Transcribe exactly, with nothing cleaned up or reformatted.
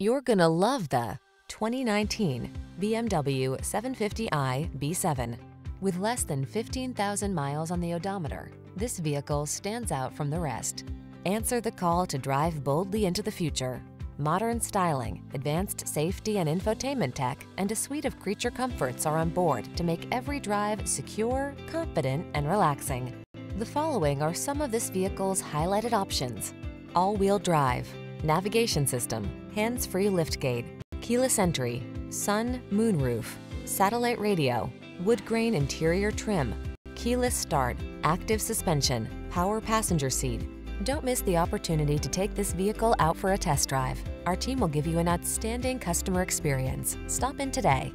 You're gonna love the twenty nineteen B M W seven fifty i B seven. With less than fifteen thousand miles on the odometer, this vehicle stands out from the rest. Answer the call to drive boldly into the future. Modern styling, advanced safety and infotainment tech, and a suite of creature comforts are on board to make every drive secure, confident, and relaxing. The following are some of this vehicle's highlighted options: all-wheel drive, navigation system, hands-free liftgate, keyless entry, sun, moon roof, satellite radio, wood grain interior trim, keyless start, active suspension, power passenger seat. Don't miss the opportunity to take this vehicle out for a test drive. Our team will give you an outstanding customer experience. Stop in today.